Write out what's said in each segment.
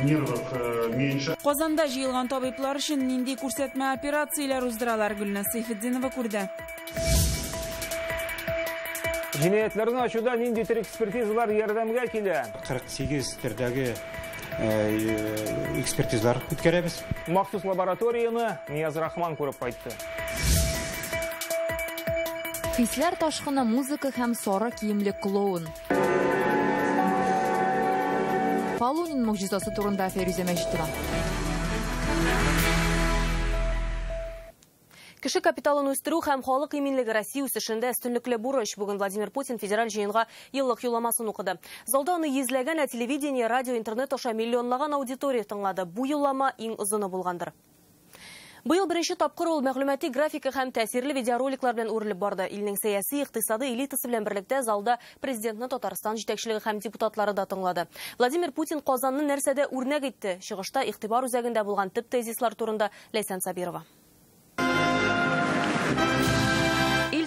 нервов меньше. Казанда жиылган табиплар үшін нинди көрсетме операциялар уздыралар Гүлна Сейфетдинова көрді. Жинаятларын ашуда нинди тер экспертизалар ярдәмгә килә. 48 тердәге экспертизалар үткәрәбез. Махсус лабораторияны Нияз Рахман күреп кайтты. Хисләр ташкына музыка һәм сары киемле клоун. Полунин могжизасы турында Ферюзе Мәжитова. Кеше капиталын үстерү һәм халык иминлеге Россия үсешендә өстенлекле бурыч. Бүген Владимир Путин федераль җыенга еллык юлламасын укыды. Залда аны йөзләгән телевидение, радио, интернет аша миллионлаган аудитория тыңлады. Бу юллама иң узыны булгандыр. Быел беренче тапкыр ул мәгълүмати графика һәм тәсирле видеороликлар белән үрелеп барды. Илнең сәяси, икътисади элитасы белән берлектә залда президентны Татарстан җитәкчелеге һәм депутатлары да тыңлады. Владимир Путин Казанны нәрсәдә үрнәк итте? Чыгышта игътибар үзәгендә булган төп тезислар турында Лейсан Сабирова.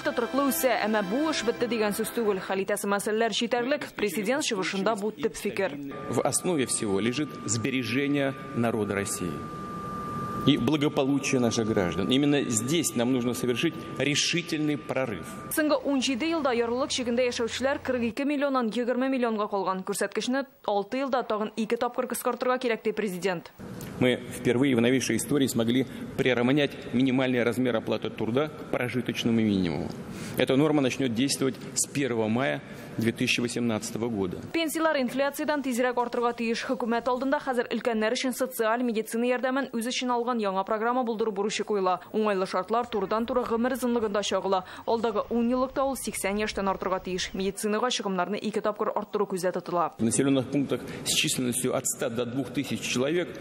Тотрыклы үсә, әмә бу эш бетте дигән сүз түгел. Халитасы мәсьәләләр җитәрлек. Президент чыгышында бу төп фикер. В основе всего лежит сбережение народа России и благополучие наших граждан. Именно здесь нам нужно совершить решительный прорыв. Соңгы 17 елда ярлылык чигендә яшәүчеләр 42 миллионнан 20 миллионга калган. Күрсәткечне 6 елда тагын 2 тапкыр кыскартырга кирәк, ди президент. Мы впервые в новейшей истории смогли приравнять минимальный размер оплаты труда к прожиточному минимуму. Эта норма начнет действовать с 1 мая 2018 года. Пенсиялар инфляциядан тизрәк артырга тиеш. Хөкүмәт алдында хәзер өлкәннәр өчен социаль медицина ярдәмен үз өчен алган яңа программа булдыру бурычы куйла. Уңайлы шартлар турыдан-туры гомер озынлыгында чагыла. Алдагы 10 еллыкта ул 80 яшьтән артырга тиеш. Медицинага чыгымнарны 2 тапкыр арттыру күздә тотыла. В населенных пунктах с численностью от 100 до 2000 человек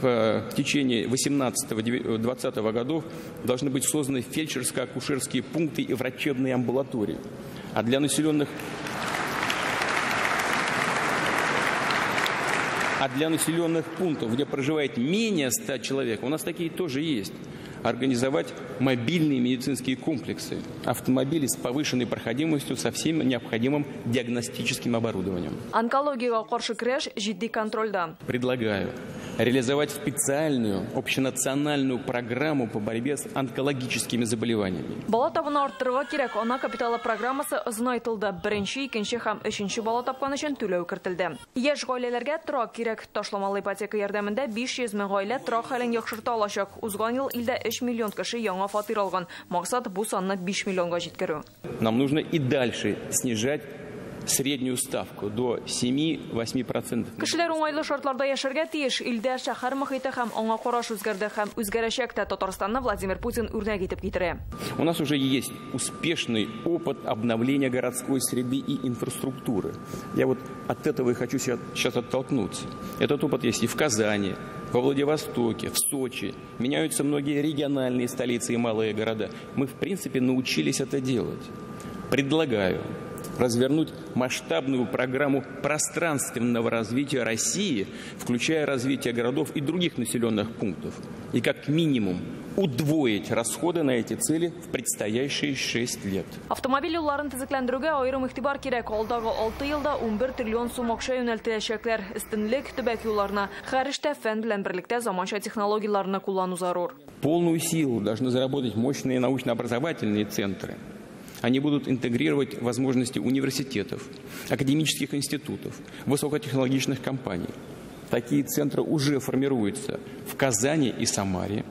в течение 18-20 годов должны быть созданы фельдшерско-акушерские пункты и врачебные амбулатории. А для населенных пунктов, где проживает менее 100 человек, у нас такие тоже есть, организовать мобильные медицинские комплексы, автомобили с повышенной проходимостью со всем необходимым диагностическим оборудованием. Онкология каршы көрәш җитди контрольда. Предлагаю реализовать специальную общенациональную программу по борьбе с онкологическими заболеваниями. Бала табына арттырырга кирәк. Ана капиталы программасы озын айтылды. Беренче, икенче һәм өченче бала тапкан өчен түләү кертелде. Яшь гаиләләргә торак кирәк. Ташламалы ипотека ярдәмендә 500 мең гаилә торак хәлен яхшырта алачак. Узган ел илдә 3 миллион кеше яңа фатир алган. Максат бу санны 5 миллионга җиткерү. Нам нужно и дальше снижать среднюю ставку до 7-8%. Кешеләр уңайлы шартларда яшәргә тиеш. Илдә шәһәр мөхите һәм аңа караш үзгәрде һәм үзгәрәчәк тә. Татарстанны Владимир Путин үрнәк итеп китерә. У нас уже есть успешный опыт обновления городской среды и инфраструктуры. Я вот от этого и хочу сейчас оттолкнуться. Этот опыт есть и в Казани, во Владивостоке, в Сочи. Меняются многие региональные столицы и малые города. Мы, в принципе, научились это делать. Предлагаю развернуть масштабную программу пространственного развития России, включая развитие городов и других населенных пунктов, и как минимум удвоить расходы на эти цели в предстоящие 6 лет. Автомобиль юлларын төзекләндерүгә аерым игътибар кирәк. Алдагы 6 елда 11 триллион сум акча юнәлтеләчәкләр. Өстенлек төбәк юлларына, хәрҗтә фән белән берлектә заманча технологияларны куллану зарур. Полную силу должны заработать мощные научно-образовательные центры. Они будут интегрировать возможности университетов, академических институтов, высокотехнологичных компаний. Такие центры уже формируются в Казани и Самаре,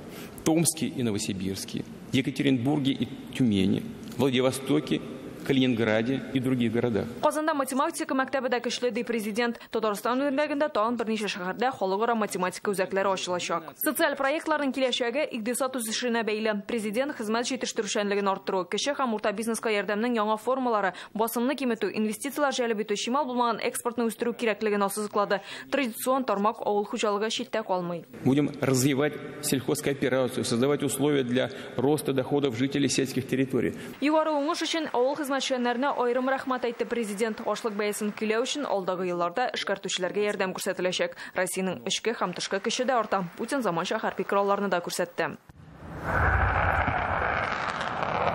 Томске и Новосибирске, Екатеринбурге и Тюмени, Владивостоке Калининграде и других городах. Казанда математика мактабыда кишледи президент Татарстан үрлегендә тагын берничә шәһәрдә халыкара математика үзәкләре ачылачак. Социаль проектларның киләчәге икътисад үсешенә бәйле. Президент хезмәт җитештерүчәнлеген арттыру, кеше һәм урта бизнеска ярдәмнең яңа формалары, басымны киметү, инвестицияләр җәлеп итү, шимал булмаган экспортны үстерү кирәклеген ассызыклады. Традицион тармак авыл хуҗалыгы читтә калмый. Будем развивать сельхозкооперацию, создавать условия для роста доходов жителей сельских территорий. Хезмәтчәннәренә айрым рәхмәт әйтте президент. Ашлык бәясен көйләү өчен алдагы елларда эшкәртүчеләргә ярдәм күрсәтеләчәк. Россиянең эчке һәм тышкы көче дә арта. Путин заманча хәрби коралларны да күрсәтте.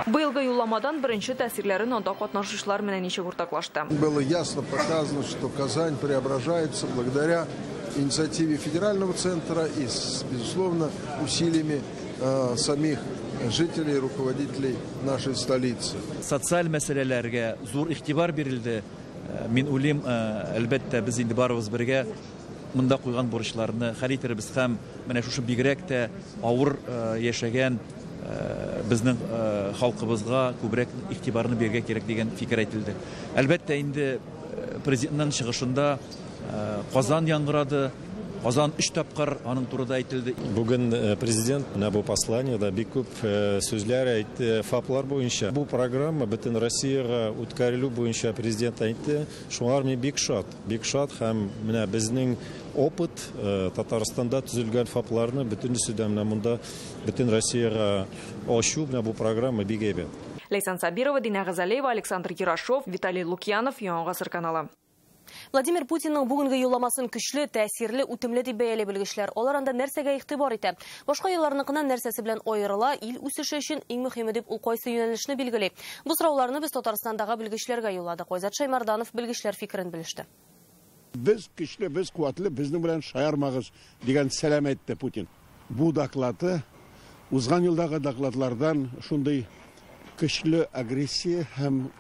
Быелгы юлламадан беренче тәсирләрен анда катнашучылар менә ничек уртаклашты. Было ясно показано, что Казань преображается благодаря инициативе федерального центра и, безусловно, усилиями самих жителей и руководителей нашей столицы. Социаль мәсьәләләргә зур игътибар бирелде. Мин улем, әлбәттә, без инде барыбыз бергә монда куйган бурычларны хәл итәрбез һәм менә шушы бигрәк тә авыр яшәгән безнең халкыбызга күбрәк игътибарны бергә кирәк дигән фикер әйтелде. Әлбәттә, инде президентның чыгышында Казан яңгырады. Казан 3 тапкыр аның турыда әйтелде. Бүген президент менә бу посланиедә бик күп сүзләр әйтте, фаплар буенча. Бу программа бөтен Россияга үткәрелү буенча президент әйтте. Шуңар мин бик шат һәм менә безнең опыт Татарстанда төзелгән фапларны бөтен сүдәмне монда бөтен Россияга ашу менә бу программа бик әйбәт. Лейсан Сабирова, Дина Газалиева, Александр Кирашов, Виталий Лукьянов, Яңа Гасыр каналы. Владимир Путинның бүгенге юлламасын көчле, тәсирле, үтемле дип бәяләп белгечләр. Алар анда нәрсәгә игътибар итә? Башка елларныкынан нәрсәсе белән аерыла, ил үсеше өчен иң мөһиме дип ул кайсы юнәлешне билгели. Бу сорауларны без Татарстандагы белгечләргә юлладык. Айзат Шаймарданов белгечләр фикерен белеште. Без көчле, без куатлы, безнең белән шаярмагыз дигән сәлам әйтте Путин. Бу доклады узган елдагы докладлардан шундый көчле агрессия һәм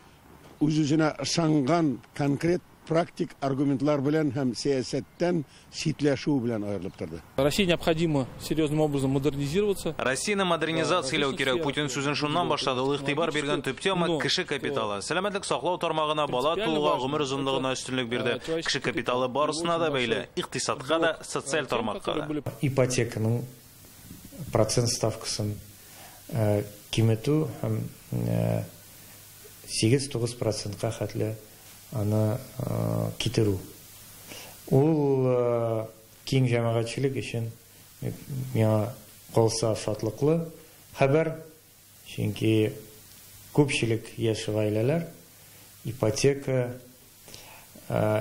үзүзенә ышанган конкрет практик аргументлар белән һәм сәясәттән ситләшү белән аерылып торды. Россия необходимо серьезным образом модернизироваться. Россия модернизация эләү кирәк. Путин сүзен шуннан башлады. Игътибар биргән төп тема кеше капиталы. Сәламәтлек саклау тармагына, бала тууга, гомер озынлыгына өстенлек бирде. Кеше капиталы барысына да бәйле. Икътисадка да, социаль тармакка да. Ипотеканың процент ставкасын киметү һәм 8-9%-ка хәтле аны китеру. Ул киң җәмәгатьчелек өчен миңа калса шатлыклы хәбәр, чөнки күпчелек яшь гаиләләр ипотека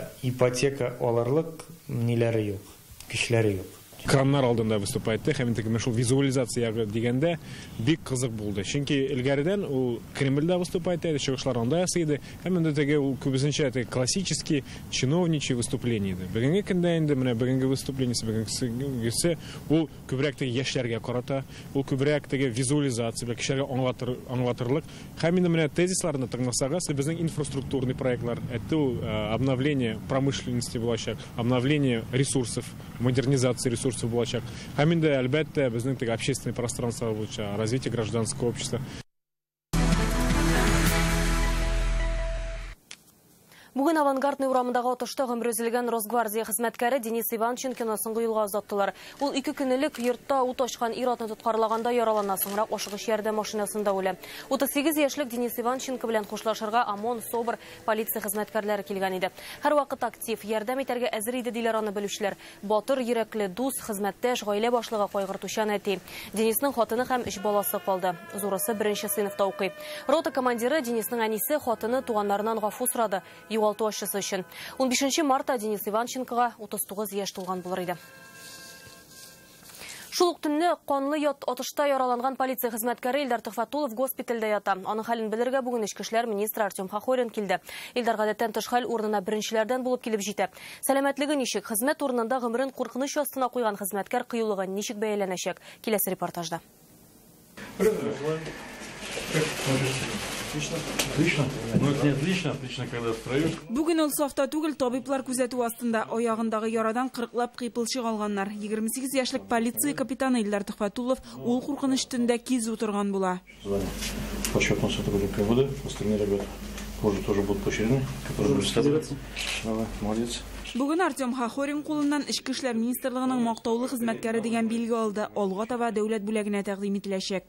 алырлык ниләре юк, кешеләре юк. Экраннар алдында выступайтты, һәм инде шул визуализация дигәндә бик кызык булды. Чөнки элгәрдән ул Кремльдә выступайтты, чыгышлар анда ясады, һәм инде теге ул күбесенчә классический чиновничий выступление. Бүгенге көндә инде менә бүгенге выступлениесе, бүгенгесе ул күбрәк тә яшьләргә карата, ул күбрәк тә визуализация, кешеләргә аңлатырлык. Һәм инде менә тезисларны тыңласагыз, безнең инфраструктурный проектлар, ул обновление промышленности булачак, обновление ресурсов, модернизация ресурсов. Һәм инде, әлбәттә, безнең теге общественное пространство булачак, развитие гражданского общества. Бүген авангардный урамындагы отышта гомер өзелгән Росгвардия хезмәткәре Денис Иванченконы соңгы елга озаттылар. Ул 2 көнлек йортта ут ачкан ир-атны тоткарлаганда яралана, соңра ашыгыч ярдәм машинасында үлә. 38 яшьлек Денис Иванченко белән хушлашырга ОМОН, СОБР, полиция хезмәткәрләре килгән иде. Һәр вакыт актив, ярдәм итәргә әзер иде диләр аны белүчеләр. Батыр, йөрәкле дус, хезмәттәш, гаилә башлыгы кайгыртучан әти. Денисның хатыны һәм 3 баласы калды. Зурысы 1-нче сыйныфта укый. Рота командиры Денисның әнисе, хатыны туганнарынан гафу сорады. 15 марта Денис Иванченкоға 39 яшь толған булыр иде. Шул ук төнне канлы атышта яраланган полиция хезмәткәре Ильдар Тахватулов госпитальдә ята. Аның хәлен белергә бүген эчке эшләр министры Артём Хохорин килде. Илдар гадәттән тыш хәл урынына беренчеләрдән булып килеп җитә. Сәламәтлеге ничек, хезмәт урынында гомерен куркыныч астына куйган хезмәткәр кыюлыгы ничек бәяләнәчәк? Киләсе репортажда. Бүген ул сафта түгел, табиблар күзәтү астында. Аягындагы ярадан 40лап кыйпылчык алганнар. 28 яшьлек полиция капитаны Ильдар Тахватуллов ул куркыныч төндә киз утырган була. Позже тоже будут поощрены, которые представляют. Давай, молодец. Бүгін Артём Хохорин қолынан ішкі ішлер министрлігінің мақтаулы қызметкері деген белгі алды. Олға таба дәулет бүлігіне тәқдім етілешек.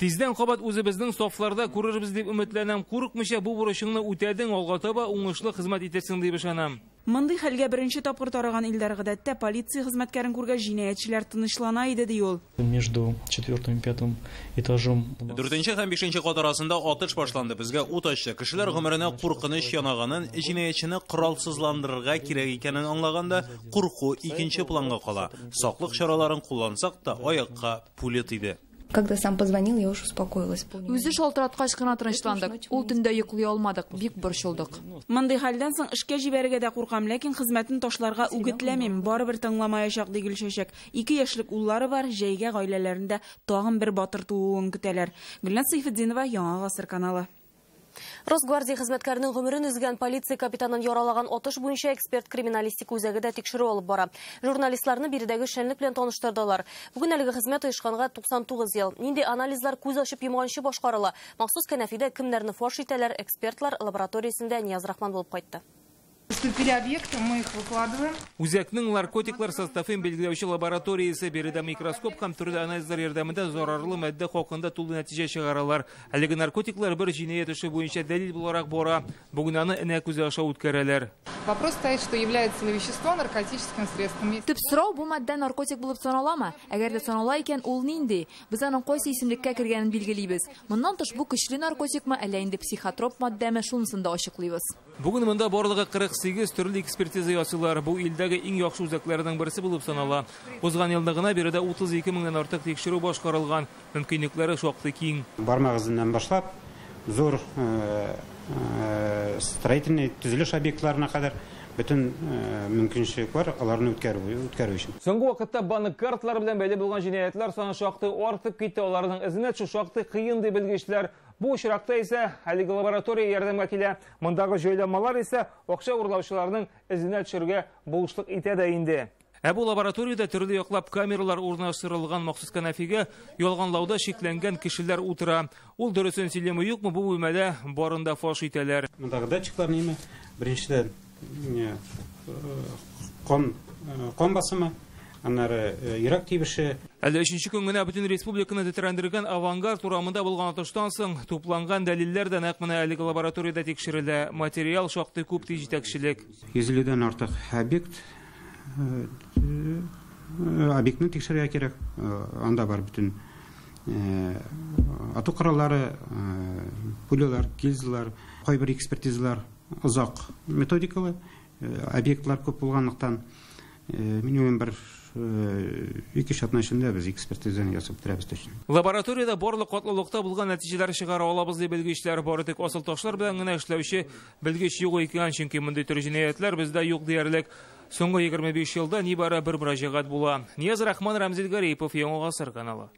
Тизден қабат өзі біздің софларда көрербіз деп үмітләнем. Қорықмыша бұл бұрышыңны өтәдің, олға таба оңышлы қызмет етесің деп ішанам. Мындай хәлгә беренче тапкыр тараган Ильдар гадәттә полиция хезмәткәрен күргән җинаятьчеләр тынычлана иде ди ул. Между 4-м и 5-м этажем 4-нче һәм 5-нче кат арасында атыш башланды. Безгә ут ачты. Кешеләр гомеренә куркыныч янаганын, җинаятьчене коралсызландырырга кирәк икәнен аңлаганда, курку икенче планга кала. Саклык чараларын куллансак та, аякка пуля тиде. Когда сам позвонил, я уже успокоилась. Үзе шалтыраткач кына тынычландык. Ул төндә йоклый алмадык, бик борчылдык. Мындай хәлдән соң эшкә җибәрергә дә куркам, ләкин хезмәтен ташларга үгетләмим. Барыбер тыңламаячак ди Гөлшәчәк. 2 яшьлек уллары бар, җәйгә гаиләләрендә тагын бер батыр тууын көтәләр. Гөлназ Сыйфетдинова, Яңа Гасыр каналы. Росгвардия хезмәткәренең гомерен үзгән полиция капитанын яралаган отыш буенча эксперт-криминалистик үзәгедә тикшерү алып бара. Журналистларны биредәге шәнлек белән таныштырдылар. Бүген әлеге хезмәт оешканга 99 ел. Нинди анализлар күз ачып йомганчы башкарыла. Махсус кәнәфидә кемнәрне фаш итәләр, экспертлар лабораториясендә Нияз Рахман булып кайтты. Үзәкнең наркотиклар составын белгиләүче лабораториясе биредә микроскоп һәм төрле анализлар ярдәмендә зарарлы мәддә хакында тулы нәтиҗә чыгаралар. Әлеге наркотиклар бер җинаять эше буенча дәлил буларак бара. Бүген аны энә күзе аша үткәрәләр. Вопрос стоит, что является ли вещество наркотическим средством. Төп сорау, бу мәддә наркотик булып саналамы? Әгәр дә санала икән, ул нинди? Без аның кайсы исемлеккә кергәнен билгелибез. Моннан тыш, бу көчле наркотикмы, әллә инде психотроп мәддәме, шунысын да ачыклыйбыз. Бүген монда барлыгы 48 төрле экспертиза ясылар. Бу илдәге иң яхшы үзәкләрнең берсе булып санала. Узган елда гына биредә 32 меңнән артык тикшерү башкарылган. Мөмкинлекләре шактый киң. Бармагызыннан башлап, зур строительный төзелеш объектларына кадәр бөтен мөмкинчелек бар, аларны үткәрү өчен. Соңгы вакытта банк картлары белән бәйле булган җинаятлар саны шактый артып китә. Аларның эзенә төшү шактый кыен дип белгечләр. Бу очракта исә әлеге лаборатория ярдәмгә килә. Мондагы җайланмалар исә акча урлаучыларның эзенә төшергә булышлык итә дә инде. Ә бу лабораториядә төрле яклап камералар урнаштырылган. Махсус кәнәфигә ялганлауда шикләнгән кешеләр утыра. Ул дөресен сөйләме юкмы, бу бүлмәдә барын да фаш итәләр. Мондагы датчиклар неме? Беренчедән кан басымы, аннары йөрәк тибеше. Әле 3-нче көн генә бөтен республиканы тетрәндергән авангард урамында булган атыштан соң тупланган дәлилләр дә нәкъ менә әлеге лабораториядә тикшерелә. Материал шактый күп, ди җитәкчелек. 150-дән артык объектны тикшерергә кирәк. Анда бар бөтен ату кораллары, пулялар, гильзалар, кайбер экспертизалар озак методикалы, объектлар күп булганлыктан минем бер лабораторияда барлык катлылыкта булган нәтиҗәләр чыгара алабыз дип белгечләр бар, тик асыл ташлар белән генә эшләүче белгеч юк икән, чөнки мондый төр җинаятлар бездә юк диярлек. Соңгы 25 елда нибары бер мөрәҗәгать була. Нияз Рахман, Рамзил Гарипов, Яңа Гасыр каналы.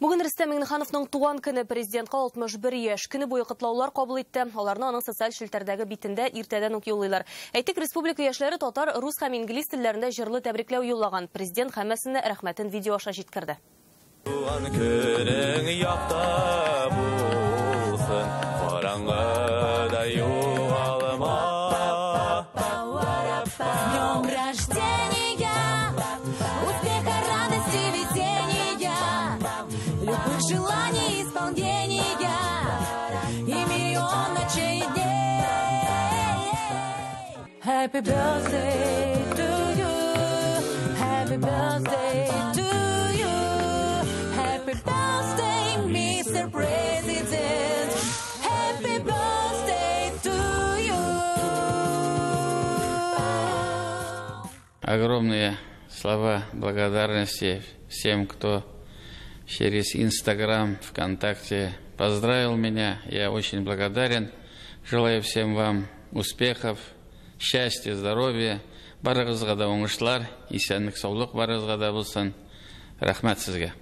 Бүген Рөстәм Миңнехановның туган көне, президентка 61 яшь. Көне буе кытлаулар кабул итте. Аларны аның социаль челтәрдәге битендә иртәдән үк юллыйлар. Әйтик, республика яшьләре татар, рус һәм инглиз телләрендә җырлы тәбрикләү юллаган. Президент һәммәсенә рәхмәтен видео аша җиткерде. Туган көнең якта булсын, караңгыда югалма. Днем рождения, успеха, радости, везения. Желание исполнения и миллион ночей и дней. Happy birthday to you, happy birthday to you, happy birthday, Mr. President, happy birthday to you. Огромные слова благодарности всем, кто через Инстаграм, ВКонтакте поздравил меня. Я очень благодарен. Желаю всем вам успехов, счастья, здоровья. Барыгызга да уңышлар, исәнлек, саулык барыгызга да булсын. Рәхмәт сезгә.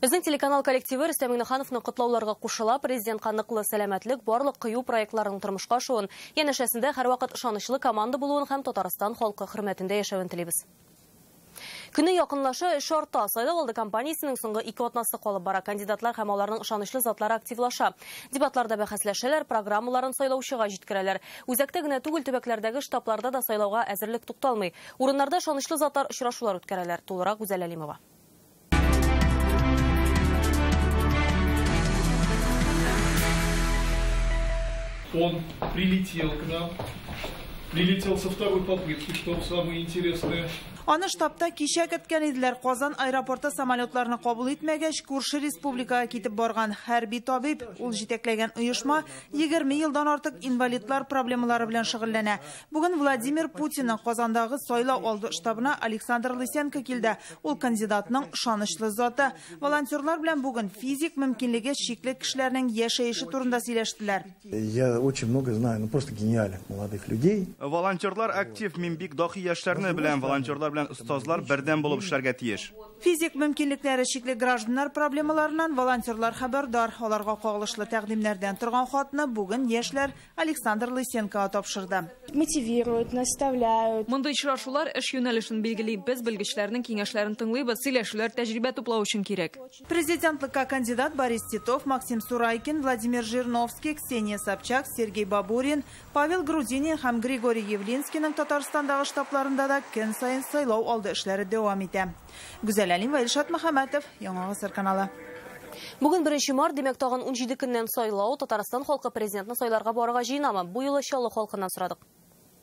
Безнең телеканал коллективы Рөстәм Миңнехановны кутлауларга кушыла, президентка ныклы сәламәтлек, барлык кыю проектларының тормышка ашуын, янәшәсендә һәрвакыт ышанычлы команда булуын һәм Татарстан халкы хөрмәтендә яшәвен телибез. Күннің якынлашы эш арта. Сайлау алды компаниясының соңғы 2 аптасы қалып бара. Кандидатлар һәм аларның ышанычлы затлары активлаша. Дебатларда бәхәсләшәләр, программаларын сайлаучыга җиткерәләр. Үзәктә генә түгел, төбәкләрдәге штабларда да сайлауга әзерлек тукталмый. Урыннарда ышанычлы затлар очрашулар үткәрәләр. Тулырак Гүзәл Әлимова. Он прилетел к нам. Прилетел со второй попытки, что самое интересное. Аны штабта кичә көткән иделәр. Казан аэропорты самолетларны кабул итмәгәч, күрше республикага китеп барган хәрби табиб, ул җитәкләгән оешма 20 елдан артык инвалидлар проблемалары белән шөгыльләнә. Бүген Владимир Путинның Казандагы сайлау алды штабына Александр Лысенко килде. Ул кандидатның ышанычлы заты. Волонтерлар белән бүген физик мөмкинлеге чикле кешеләрнең яшәеше турында сөйләштеләр. Я очень много знаю, ну просто гениальных молодых людей. Волонтерлар актив минбик дахи яшьләрне белән волонтерлар устазлар бердән булып эшләргә тиеш. Физик мөмкинлекләре чикле гражданнар проблемаларынан волонтерлар хәбәрдар. Аларга кагылышлы тәкъдимнәрдән торган хатны бүген яшьләр Александр Лысенко тапшырды. Мотивируют, наставляют. Мондай очрашулар эш юнәлешен билгеләп, без белгечләрнең киңәшләрен тыңлыйбыз, сөйләшүләр тәҗрибә туплау өчен кирәк. Президентлыкка кандидат Борис Титов, Максим Сурайкин, Владимир Жирновский, Ксения Собчак, Сергей Бабурин, Павел Грудинин һәм Григорий Явлинскийның Татарстандагы штабларында да көн сайын сайлау алды эшләре дәвам итә. Гүзәл Әлимова, Решат Мөхәммәтов, Яңа Гасыр каналы. Бүген 1 март, демәк тагын 17 көннән сайлау. Татарстан халкы президентны сайларга барырга җыенамы? Бу ел Чаллы халкыннан сорадык.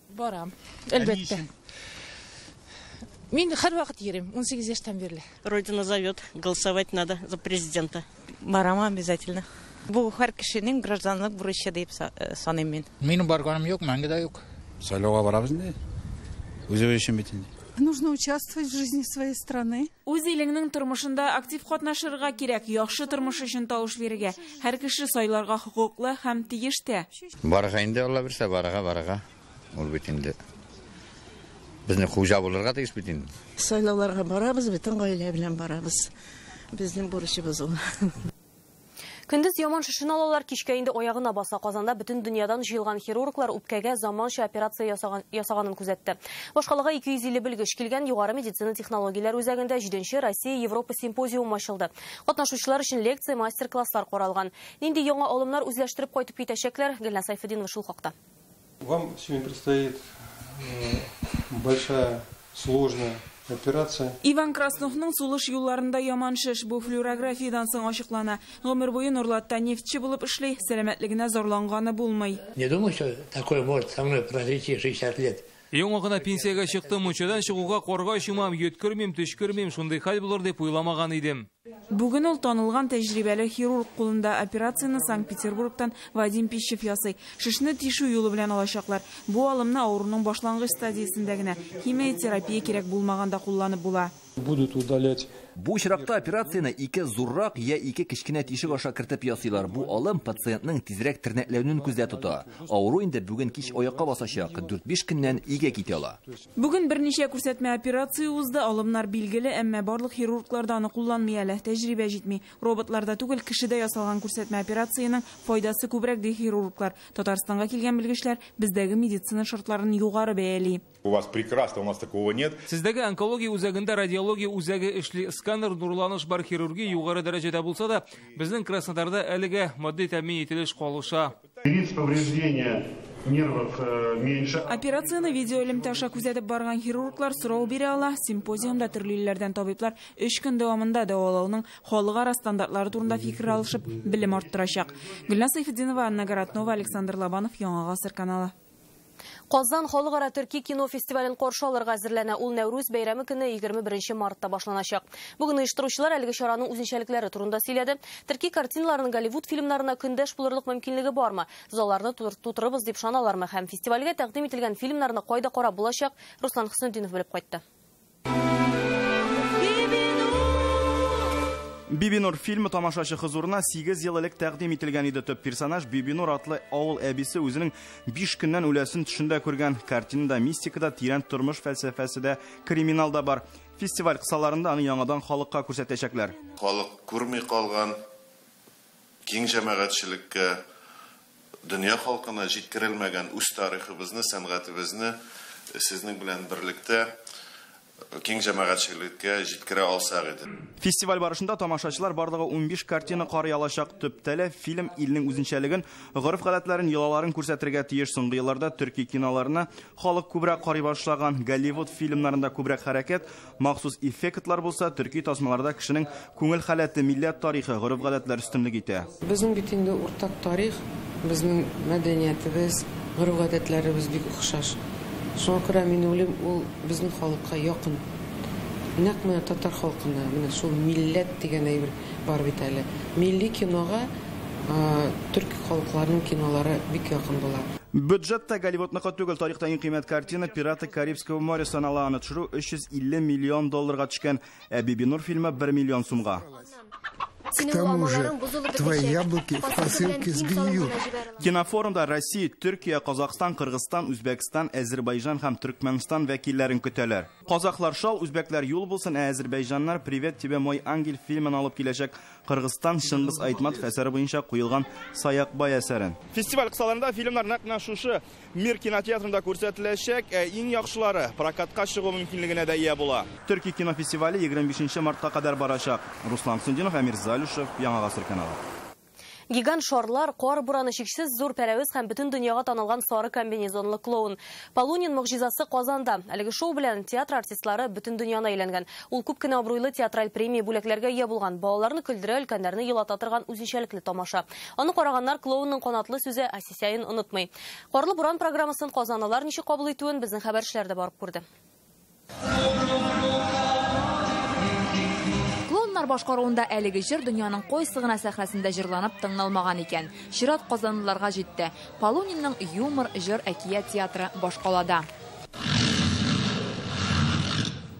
Барам, әлбәттә. Мин һәр вакыт йөрим, 18 яшьтән бирле. Родина зовет, голосовать надо за президента. Барам обязательно. Бу һәр кешенең гражданлык бурычы дип саныйм мин. Минем барганым юк, мәңге дә юк. Сайлауга барабыз инде. Үзебез өчен бит инде. Нужно участвовать в жизни своей страны. Үз илеңнең тормышында актив катнашырга кирәк, яхшы тормыш өчен тавыш бирергә. Һәр кеше сайларга хукуклы һәм тиештә. Барга инде Алла берсә, барга. Ул бит инде. Безне хуҗа булырга тиеш бит инде. Сайлауларга барабыз, бөтен гаилә белән барабыз. Безнең бурычыбыз ул. Күндіз яман шышын алалар, кишкә инде оягына баса. Казанда бүтін дөньядан җыелган хирурглар үпкәгә заманча операция ясаганын күзәтте. Башкалага 250 белгеч килгән югары медицина технологияләр үзәгендә 7нче Россия Европа симпозиумы ачылды. Катнашучылар өчен лекция, мастер-класслар каралган. Нинди яңа алымнар үзләштереп кайтып китәчәкләр? Гөлназ Сайфетдинова шул хакта. Вам сегодня предстоит большая, сложная операция. Иван Красновның сулыш юлларында яман шеш, бу флюорографиядан соң ачыклана. Гомер буе нурлатта нефтче булып эшләй, сәламәтлегенә зарланганы булмый. Не думаю, что такое может со мной произойти 60 лет. Яңа гына пенсияга чыктым, мунчадан чыгуга корга ишмам, йөткермим, төшкермим, шундый хәл булыр дип уйламаган идем. Бүген ул танылган тәҗрибәле хирург кулында операцияны Санкт-Петербургтан Вадим Пищев ясый. Шишне тишу юлы белән алачаклар. Бу алымны авыруның башлангыч стадиясендә генә химиотерапия кирәк булмаганда кулланып була. Будут удалять. Бу очракта операцияны ике зуррак я ике кичкенә тишек аша кертеп ясыйлар. Бу алым пациентның тизрәк тернәкләүнен күздә тота. Авыру инде бүген кич аякка басачак, 4-5 көннән игә китә ала. Бүген берничә күрсәтмә операция узды. Алымнар билгеле, әмма барлык хирургларда аны кулланмый әле. Тәҗрибә җитми. Роботларда түгел, кешедә ясалган күрсәтмә операцияның файдасы күбрәк ди хирурглар. Татарстанга килгән белгечләр бездәге медицина шартларын югары бәяли. У вас прекрасно, у нас такого нет. Сездәге онкология үзәгендә радиология үзәге эшли. Сканер нурланыш бар хирургия югары дәрәҗәдә булса да, безнең Краснодарда әлегә матди тәэмин ителеш калыша. Операцияны видеоэлемтә аша күзәтеп барган хирурглар сорау бирә ала. Симпозиумда төрле илләрдән табиблар 3 көн дәвамында дәвалауның халыкара стандартлары турында фикер алышып, белем арттырачак. Гөлназ Сайфетдинова, Анна Горатнова, Александр Лабанов, Яңа Гасыр каналы. Казан халыкара төрки кино фестивален каршы алырга әзерләнә. Ул Нәүрүз бәйрәме көне 21 мартта башланачак. Бүген оештыручылар әлеге чараның үзенчәлекләре турында сөйләде. Төрки картиналарының Голливуд фильмнарына көндәш булырлык мөмкинлеге бармы? Залларны тутырыбыз дип шаналармы? Һәм фестивальгә тәкъдим ителгән фильмнарны кайда карап булачак? Руслан Хысын белеп кайтты. Бибинур фильмы тамашачы хызурына 8 ел элек тәкъдим ителгән иде. Төп персонаж Бибинур атлы авыл әбисе үзенең 5 көннән үләсен төшендә күргән. Картинада мистикада, тирән тормыш фәлсәфәсендә, криминалда бар. Фестиваль кысаларында аны яңадан халыкка күрсәтәчәкләр. Халык күрмәй калган киң җәмәгатьчелеккә, дөнья халкына җиткерелмәгән үз тарихыбызны, сәнгатебезне сезнең белән берлектә Фестиваль барышында тамашачылар барлығы 15 картина қарай алашақ, төптәлі фильм илінің үзіншәлігін, ғырып ғалатларын, елаларын көрсәтірге тиеш. Соңғы елларда Түркия киноларына халық көбірек қарай башлаған, Голливуд фильмларында көбірек харакет, мақсус эффектлар болса, Түркия тасмаларда кішінің көңіл халәті, милләт тарихы, ғырып ғалатлар үстімлік ете. Біздің бит инде ортақ тарих, біздің мәдәниятебез, ғырып ғалатларыбыз бик ұқсас. Шонкара минулим ул безнең халыкка якын. Нәкъ менә татар халкына, менә шул милләт дигән әйбер бар бит әле. Милли кинога түрк халыкларының кинолары бик якын була. Бюджетта Голливудныкы түгел, тарихтагы иң кыйммәт картина «Пираты Карибского моря» саналаны төшерү $350 миллион төшкән, ә «Бибинур» фильмы $1 миллион сумга. К тому же, твои яблоки в посылке сгниют. Кинофорумда Россия, Түркия, Казахстан, Кыргызстан, Узбекистан, Азербайджан һәм Түркменстан вәкилләрен көтәләр. Казахлар шал, үзбәкләр юл булсын, ә азербайджаннар «Привет тебе, мой ангел» фильмен алып киләчәк. Кыргызстан Шыңгыз Айтматов әсәре буенча куелган Саякбай әсәрен. Фестиваль кысаларында фильмнар нәкъ шушы Мир кинотеатрында күрсәтеләчәк, иң яхшылары прокатка чыгу мөмкинлегенә дә ия була. Төркия кинофестивале 25 мартка кадәр барачак. Руслан Сундинов, Амир Залюшев, Яңа Гасыр каналы. Гигант шарлар, қор бураны шексіз зор пәрәуіз һәм бүтін дүнияға танылған сары комбинезонлы клоун. Полунин мағжизасы Казанда. Әлеге шоу белән театр артистлары бүтін дүнияны әйләнгән. Ул күп кенә абруйлы театраль премия бүләкләргә ия булган. Балаларны күлдерә, өлкәннәрне елата торган үзенчәлекле тамаша. Аны караганнар клоунның канатлы сүзе әсисәен онытмый. Қорлы буран программасын казаналар ничек кабул итүен безнең хәбәрчеләр дә барып күрде. Башкаруында әлеге жыр дөньяның кой сыгына сәхрәсендә җырланып тыңналмаган икән. Чират казанлыларга җитте. Полунинның юмор, жыр, әкият театры башкалада.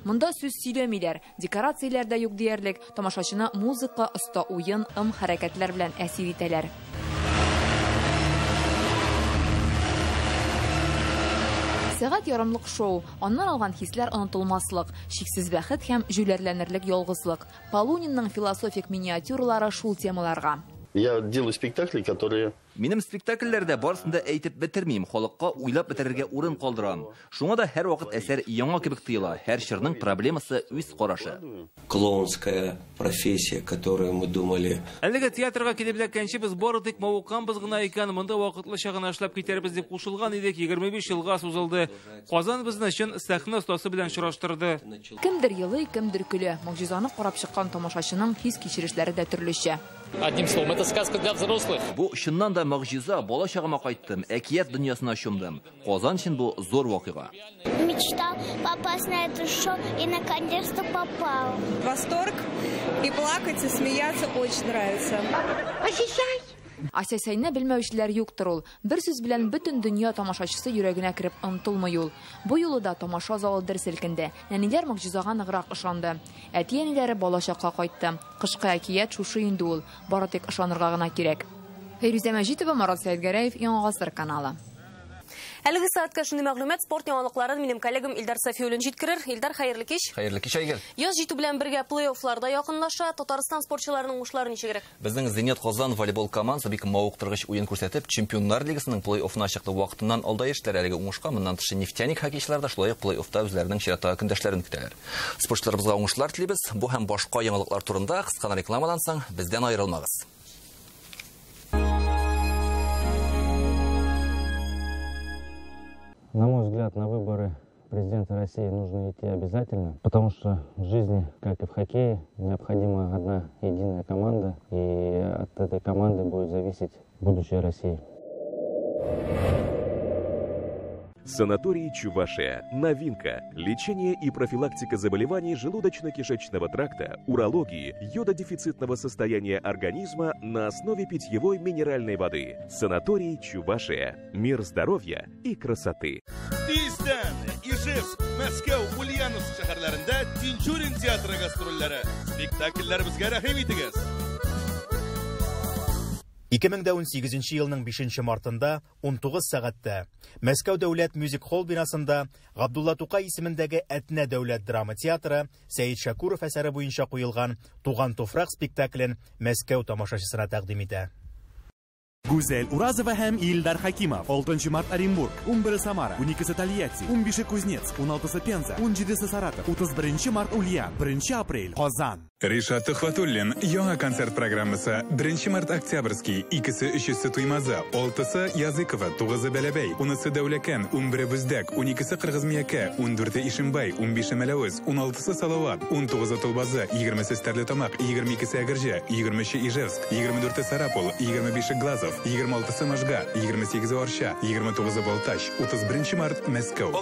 Монда сүз сөйләмиләр, декорацияләр дә юк диярлек, тамашачыны музыка, оста уен, хәрәкәтләр белән әсир итәләр. Сәгать ярымлык шоу, аннан алган хисләр онытылмаслык, чиксез бәхет һәм җүләрләнерлек ялгызлык. Полунинның философик миниатюралары шул темаларга. Я делаю спектакли, которые... Минем спектакльләрдә барысында әйтеп бетермим, халыкка уйлап бетерергә урын калдырам. Шуңа да һәр вакыт әсәр яңа кебек тоела, һәр шырның проблемасы үз карашы. Клоунская профессия, которую мы думали. Әлеге театрга килеп эләккәнче без бары тик мавыкканбыз гына икән, монда вакытлыча гына эшләп китәрбез дип кушылган идек, 25 елга сузылды. Казан безне чын сәхнә остасы белән чираштырды. Кемдер елый, кемдер көлә. Могҗизаны карап чыккан тамашачының хис кичерешләре дә төрлечә. Одним словом, это сказка для взрослых. Бу чыннан да могҗиза, бала чагыма кайттым, әкият дөньясына чумдым. Казан өчен бу зур вакыйга. Мечтал попасть на это шоу и наконец-то попал. Восторг. И плакать, и смеяться очень нравится. Асисай! Асисайны белмәүчеләр юктыр ул. Бер сүз белән бөтен дөнья тамашачысы йөрәгенә кирип онытылмый ул. Бу юлы да тамаша залы дер селкенде. Нәниләр могҗизага ныграк ышанды. Әти-әниләре балачакка кайтты. Кышкы әкият шушы инде ул. Бары тик ышанырга гына кирәк. Фәйрүзә Мәҗитова, Марат Сәйдгәрәев, Яңа Гасыр каналы. Әлеге сәгатькә шундый мәгълүмат спорт яңалыкларын минем коллегам Ильдар Сафиуллин җиткерер. Ильдар, хәерле кич. Хәерле кич, Айгөл. Яз җитү белән бергә плей-оффларда якынлаша. Татарстан спортчыларының уңышлары ничегрәк? Безнең Зенит Казан волейбол командасы бик мавыктыргыч уен күрсәтеп, Чемпионнар Лигасының плей-оффына чыкты вакытыннан алда яшьләр әлеге уңышка, моннан тышы Нефтяник хоккейчылар да шулай ук плей-оффта үзләренең чираттагы көндәшләрен көтәләр. Спортчыларыбызга уңышлар телибез. Бу һәм башка яңалыклар турында кыска рекламадан соң бездән аерылмагыз. На мой взгляд, на выборы президента России нужно идти обязательно, потому что в жизни, как и в хоккее, необходима одна единая команда, и от этой команды будет зависеть будущее России. Санаторий «Чувашия». Новинка. Лечение и профилактика заболеваний желудочно-кишечного тракта, урологии, йододефицитного состояния организма на основе питьевой минеральной воды. Санаторий «Чувашия». Мир здоровья и красоты. елның 5 мартында 19 сәгатьтә Мәскәү дәүләт мюзик холл бинасында Габдулла Тукай исемендәге Әтнә дәүләт драма театры Сәйид Шакуров әсәре буенча куелган Туган туфрак спектаклен Мәскәү тамашачысына тәкъдим итә. Guzel Urazova ham Ildar Hakimov, 6-mart Orenburg, 11 Samara, 12 Taliati, 15 Kuznets, 16 Penza, 17 Saratov, 31-mart Ulyan, 1-aprel Qozon. Решат Тухватуллин, Яңа концерт программасы 1 март октябрьский, 2-3 туймаза, 6 Языкова, 9 Бәләбәй, 10 Дәүләкән, 11 Бүздәк, 12 Кыргызмияке, 14 Ишимбай, 15 Мәләвез, 16 Салават, 19 Тулбазы, 20 Стәрлетамак, 22 Әгірже, 23 Ижевск, 24 Сарапул, 25 Глазов, 26 Можга, 28 Орша, 29 Балташ, 31 март Мәскәү. 6+.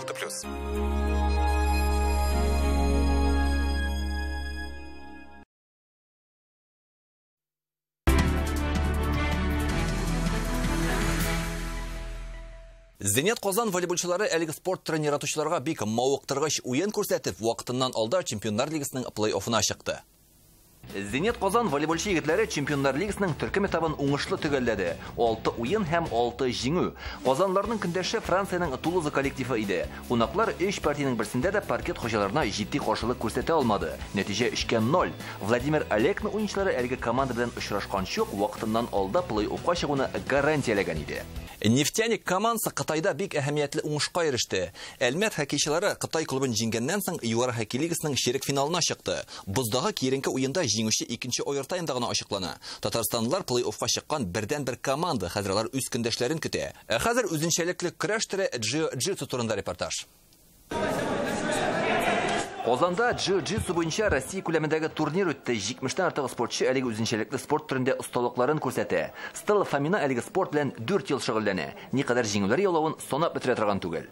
Зенет Казан волейболчылары әлеге спорт тренератучыларга бик мауыктыргыч уен күрсәтеп, вакытыннан алда Чемпионнар Лигасының плей-оффына чыкты. Зенет Казан волейболчы егетләре Чемпионнар Лигасының төркем этабын уңышлы төгәлләде. 6 уен һәм 6 җиңү. Казанларның көндәше Франциянең Тулуза коллективы иде. Кунаклар 3 партиянең берсендә дә паркет хуҗаларына җитди каршылык күрсәтә алмады. Нәтиҗә 3-0. Владимир Алекна уенчылары әлеге команда белән очрашкан чук вакытыннан алда плей-оффка чыгуны гарантияләгән иде. Нефтяник командасы Кытайда бик әһәмиятле уңышка иреште. Әлмәт хоккейчылары Кытай клубын җиңгәннән соң Югары хоккей лигасының чирек финалына чыкты. Буздагы киеренке уенда җиңүче 2нче овертаймда гына ачыклана. Татарстанлылар плей-оффка чыккан бердән-бер команда, хәзерләр үз көндәшләрен көтә. Ә хәзер үзенчәлекле көрәш төре джиу-джитсу турында репортаж. Казанда джиу-джитсу буенча Россия күләмендәге турнир үтте. 70-тән артык спортчы әлеге үзенчәлекле спорт төрендә осталыкларын күрсәтә. Стелла Фомина әлеге спорт белән 4 ел шөгыльләнә. Никадәр җиңүләр яулавын санап бетерә торган түгел.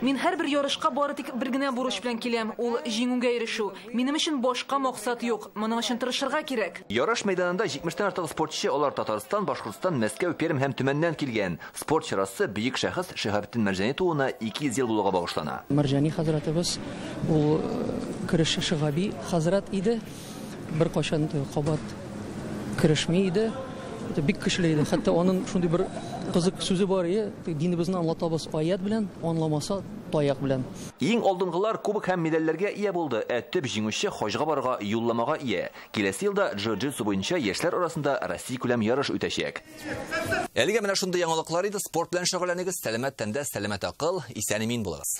Мин һәрбер ярышка бары тик бер генә бурыч белән киләм. Ул җиңүгә ирешү. Минем өчен башка максат юк. Моның өчен тырышырга кирәк. Ярыш мәйданында 70-тән артык спортчы, алар Татарстан, Башкортстан, Мәскәү, Пермь һәм Төмәндән килгән. Спорт чарасы бөек шәхес Шиһабетдин Мәрҗани туына 200 ел булуга багышлана. Мәрҗани хәзрәтебез ул киреше шыгаби хазрат иде, бер кашан кабат кирешми иде, бик кишле иде. Хәтта аның шундый бер кызык сүзе бар, динебезне аңлатабыз аят белән, аңламаса таяк белән. Иң алдынгылар кубок һәм медальләргә ия булды. Ә төп җиңүче хаҗга барырга юлламага ия. Киләсе елда джиу-джитсу буенча яшьләр арасында Россия күләм ярыш үтәчәк. Әлегә менә шундый яңалыклар иде. Спорт белән шөгыльләнегез, сәламәт тәндә, сәламәт акыл, исән-имин булыгыз.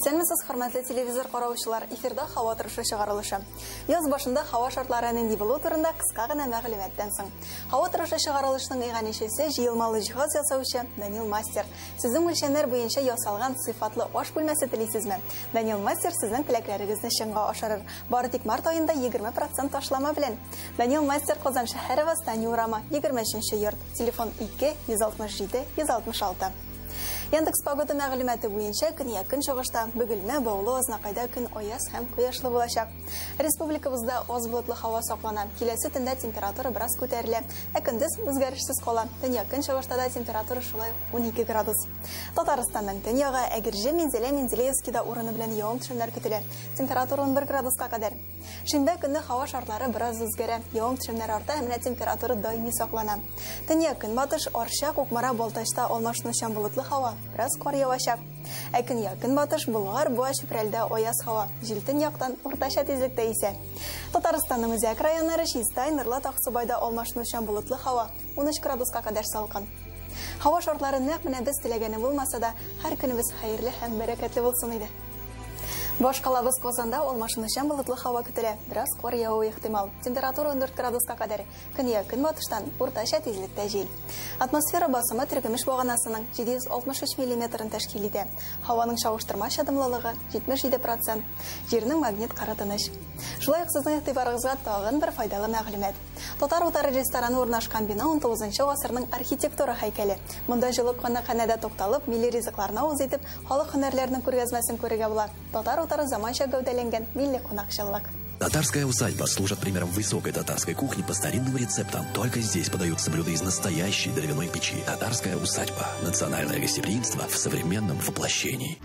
Исәнмесез, хөрмәтле телевизор караучылар, эфирда һава торышы чыгарылышы. Яз башында һава шартлары нинди булу турында кыска гына мәгълүматтан соң. Һава торышы чыгарылышының иганешесе җыелмалы җиһаз ясаучы Данил Мастер. Сезнең үлчәннәр буенча ясалган сыйфатлы аш бүлмәсе телисезме? Данил Мастер сезнең теләкләрегезне чынга ашырыр. Бары тик март аенда 20% ташлама белән. Данил Мастер Казан шәһәре Востань урама 23-нче йорт. Телефон 2-167-166. Яндекс погода мәгълүматы буенча көньяк-көн чыгышта бүгелмә баулы азнакайда көн аяз һәм кояшлы булачак. Республикабызда аз болытлы һава саклана. Киләсе төндә температура бераз күтәрелә, ә көндез үзгәрешсез кала. Көньяк-көн чыгышта да температура шулай 12 градус. Татарстанның төньягы Әгерҗе, Мензелә, Мензелеевскида урыны белән явым төшемнәр көтелә. Температура 11 градуска кадәр. Шимбә көнне һава шартлары бераз үзгәрә. Явым төшемнәр арта, һәм температура даими саклана. Төньяк-көнбатыш, Арча, Кукмара, Балтачта алмашынучан болытлы һава. Раз кар явачак. Ә көньяк-көнбатыш, Болгар, Буач, Прелдә аяз һава. Җил төньяктан уртача тизлектә исә. Татарстанның үзәк районнары Чистай, Нырлат, Аксубайда алмашынучан болытлы һава 13 градуска кадәр салкын. Һава шартлары нәкъ менә без теләгәне булмаса да, һәр көнебез хәерле һәм бәрәкәтле булсын иде. Баш калабыз Казанда алмашынучан болытлы һава көтелә. Бераз кар явуы ихтимал. Температура 14 градуска кадәр. Көньяк-көнбатыштан уртача тизлектә җил. Атмосфера басымы тергемеш баганасының 763 мм тәшкил итә. Һаваның чагыштырма чыдымлылыгы 77%. Җирнең магнит кары тыныч. Шулай ук сезнең игътибарыгызга тагын бер файдалы мәгълүмат. Татар утары рестораны урнашкан бина 19-нчы гасырның архитектура һәйкәле. Монда җылып кунакханәдә тукталып, милли ризыкларны үз итеп, халык һөнәрләренең күргәзмәсен күрергә була. Татар заманча гәүдәләнгән милли кунакчыллык. Татарская усадьба служит примером высокой татарской кухни по старинным рецептам. Только здесь подаются блюда из настоящей дровяной печи. Татарская усадьба. Национальное гостеприимство в современном воплощении.